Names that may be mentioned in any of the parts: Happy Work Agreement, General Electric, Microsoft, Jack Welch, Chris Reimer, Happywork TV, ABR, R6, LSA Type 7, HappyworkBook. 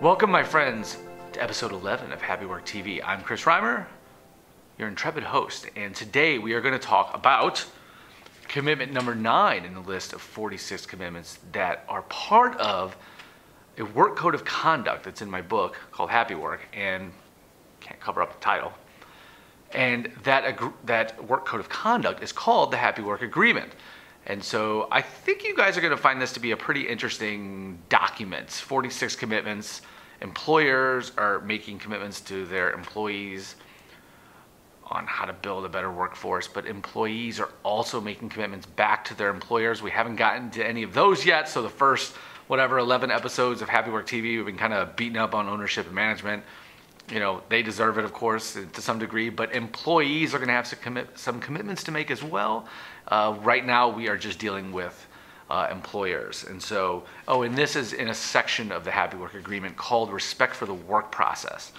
Welcome, my friends, to episode 11 of Happy Work TV. I'm Chris Reimer, your intrepid host, and today we are going to talk about commitment number 9 in the list of 46 commitments that are part of a work code of conduct that's in my book called Happy Work, and can't cover up the title. And that work code of conduct is called the Happy Work Agreement. And so I think you guys are going to find this to be a pretty interesting document. 46 commitments. Employers are making commitments to their employees on how to build a better workforce, but employees are also making commitments back to their employers. We haven't gotten to any of those yet. So the first, whatever, 11 episodes of Happy Work TV, we've been kind of beating up on ownership and management. You know, they deserve it, of course, to some degree, but employees are going to have some commitments to make as well. Right now, we are just dealing with employers. And so, and this is in a section of the Happy Work Agreement called Respect for the Work Process.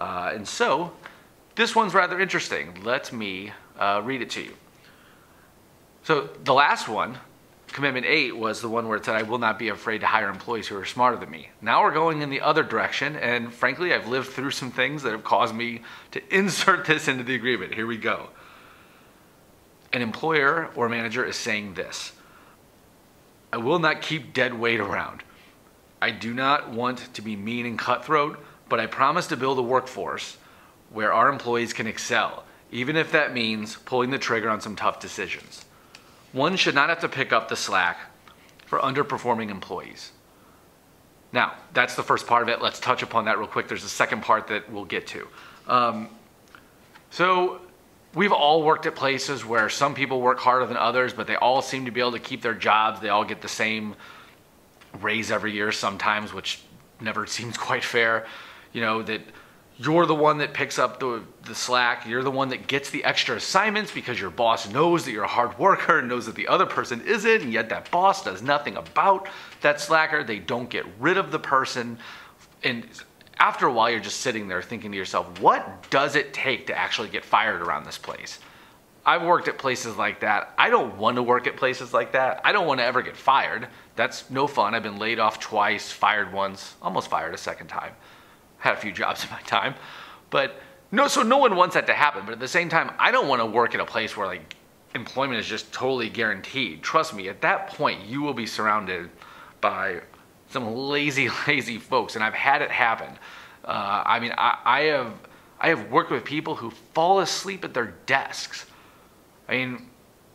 And so, this one's rather interesting. Let me read it to you. So, the last one, commitment 8, was the one where it said, I will not be afraid to hire employees who are smarter than me. Now we're going in the other direction, and frankly, I've lived through some things that have caused me to insert this into the agreement. Here we go. An employer or manager is saying this: I will not keep dead weight around. I do not want to be mean and cutthroat, but I promise to build a workforce where our employees can excel, even if that means pulling the trigger on some tough decisions. One should not have to pick up the slack for underperforming employees. Now, that's the first part of it. Let's touch upon that real quick. There's a second part that we'll get to. So we've all worked at places where some people work harder than others, but they all seem to be able to keep their jobs. They all get the same raise every year sometimes, which never seems quite fair. You know, that you're the one that picks up the slack. You're the one that gets the extra assignments because your boss knows that you're a hard worker and knows that the other person isn't, and yet that boss does nothing about that slacker. They don't get rid of the person. And after a while, you're just sitting there thinking to yourself, what does it take to actually get fired around this place? I've worked at places like that. I don't want to work at places like that. I don't want to ever get fired. That's no fun. I've been laid off twice, fired once, almost fired a second time. Had a few jobs in my time, but no, so no one wants that to happen. But at the same time, I don't want to work at a place where like employment is just totally guaranteed. Trust me, at that point, you will be surrounded by some lazy, lazy folks. And I've had it happen. I mean, I have worked with people who fall asleep at their desks. I mean,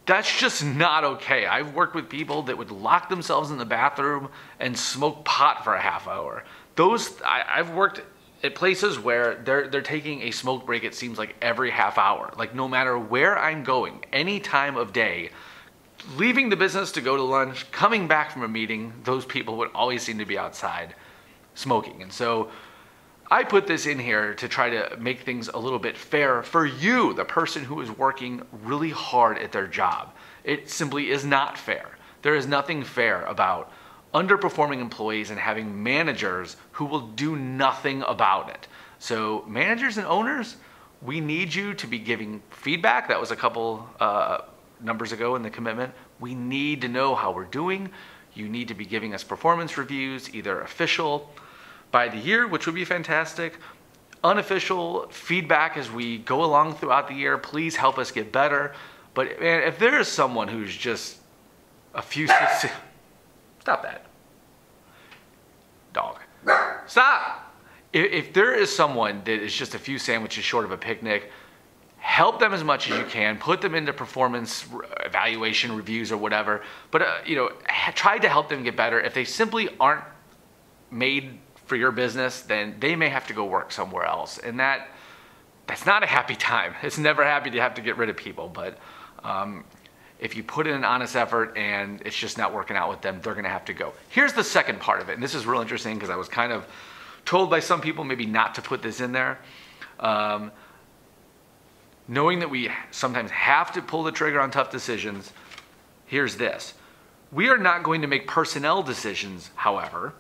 that's just not okay. I've worked with people that would lock themselves in the bathroom and smoke pot for a half hour. Those, I've worked at places where they're taking a smoke break, it seems like every half hour. Like no matter where I'm going, any time of day, leaving the business to go to lunch, coming back from a meeting, those people would always seem to be outside smoking. And so I put this in here to try to make things a little bit fair for you, the person who is working really hard at their job. It simply is not fair. There is nothing fair about underperforming employees and having managers who will do nothing about it. So managers and owners, we need you to be giving feedback. That was a couple numbers ago in the commitment. We need to know how we're doing. You need to be giving us performance reviews, either official by the year, which would be fantastic, unofficial feedback as we go along throughout the year. Please help us get better. But man, if there is someone who's just effusive, stop that. Dog. Stop. If there is someone that is just a few sandwiches short of a picnic, help them as much as you can. Put them into performance evaluation reviews or whatever. But you know, try to help them get better. If they simply aren't made for your business, then they may have to go work somewhere else. And that's not a happy time. It's never happy to have to get rid of people. But if you put in an honest effort and it's just not working out with them, they're gonna have to go. Here's the second part of it, and this is real interesting because I was kind of told by some people maybe not to put this in there. Knowing that we sometimes have to pull the trigger on tough decisions, here's this. We are not going to make personnel decisions, however,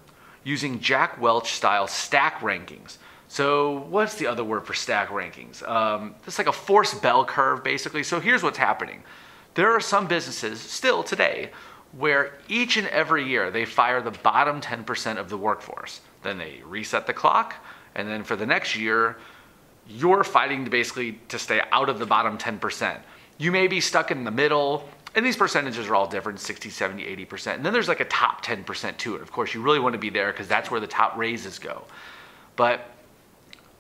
using Jack Welch style stack rankings. So what's the other word for stack rankings? It's like a forced bell curve, basically. So here's what's happening. There are some businesses still today where each and every year they fire the bottom 10% of the workforce. Then they reset the clock, and then for the next year, you're fighting to basically to stay out of the bottom 10%. You may be stuck in the middle, and these percentages are all different, 60, 70, 80%. And then there's like a top 10% to it. Of course, you really want to be there because that's where the top raises go. But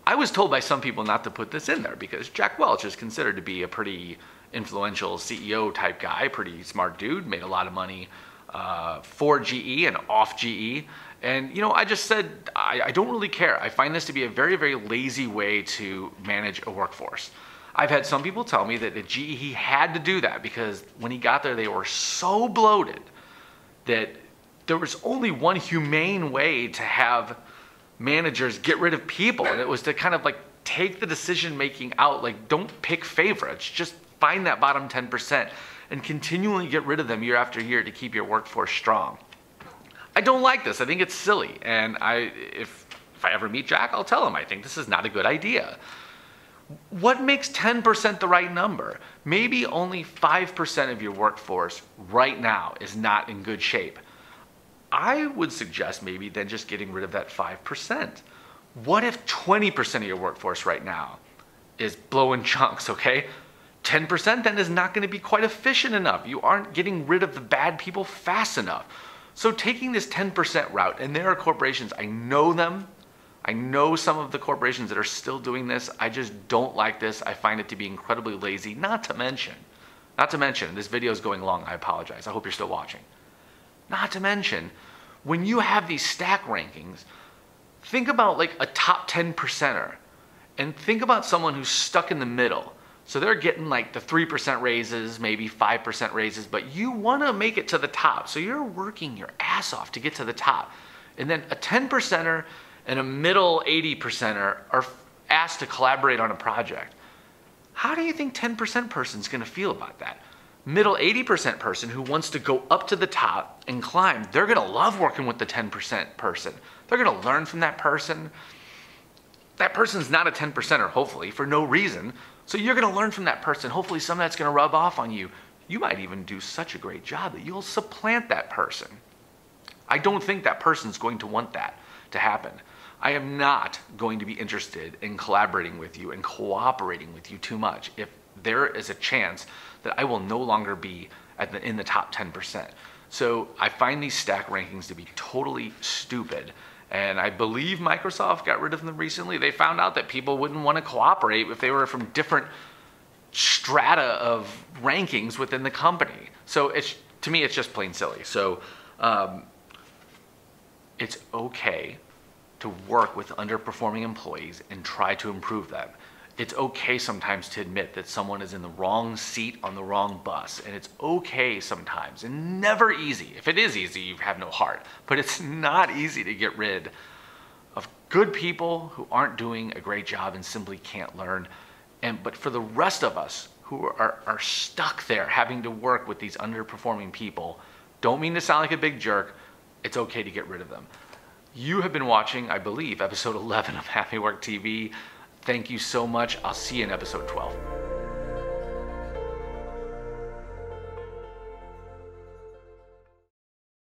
I was told by some people not to put this in there because Jack Welch is considered to be a pretty influential CEO type guy, pretty smart dude, made a lot of money for GE and off GE. And, you know, I just said, I don't really care. I find this to be a very, very lazy way to manage a workforce. I've had some people tell me that at GE, he had to do that because when he got there, they were so bloated that there was only one humane way to have managers get rid of people. And it was to kind of like take the decision-making out, like don't pick favorites, just find that bottom 10% and continually get rid of them year after year to keep your workforce strong. I don't like this. I think it's silly. And if I ever meet Jack, I'll tell him, I think this is not a good idea. What makes 10% the right number? Maybe only 5% of your workforce right now is not in good shape. I would suggest maybe then just getting rid of that 5%. What if 20% of your workforce right now is blowing chunks, okay? 10% then is not going to be quite efficient enough. You aren't getting rid of the bad people fast enough. So taking this 10% route, and there are corporations, I know them, I know some of the corporations that are still doing this. I just don't like this. I find it to be incredibly lazy, not to mention, this video is going long, I apologize. I hope you're still watching. Not to mention, when you have these stack rankings, think about like a top 10%er and think about someone who's stuck in the middle. So they're getting like the 3% raises, maybe 5% raises, but you want to make it to the top. So you're working your ass off to get to the top. And then a 10%er and a middle 80%er are asked to collaborate on a project. How do you think 10% person's gonna feel about that? Middle 80% person who wants to go up to the top and climb, they're gonna love working with the 10% person. They're gonna learn from that person. That person's not a 10%er, hopefully, for no reason. So you're gonna learn from that person. Hopefully some of that's gonna rub off on you. You might even do such a great job that you'll supplant that person. I don't think that person's going to want that to happen. I am not going to be interested in collaborating with you and cooperating with you too much if there is a chance that I will no longer be in the top 10%. So I find these stack rankings to be totally stupid. And I believe Microsoft got rid of them recently. They found out that people wouldn't want to cooperate if they were from different strata of rankings within the company. So it's, to me, it's just plain silly. So it's okay to work with underperforming employees and try to improve them. It's okay sometimes to admit that someone is in the wrong seat on the wrong bus, and it's okay sometimes, and never easy. If it is easy, you have no heart, but it's not easy to get rid of good people who aren't doing a great job and simply can't learn. But for the rest of us who are stuck there having to work with these underperforming people, don't mean to sound like a big jerk, it's okay to get rid of them. You have been watching, I believe, episode 11 of Happy Work TV. Thank you so much. I'll see you in episode 12.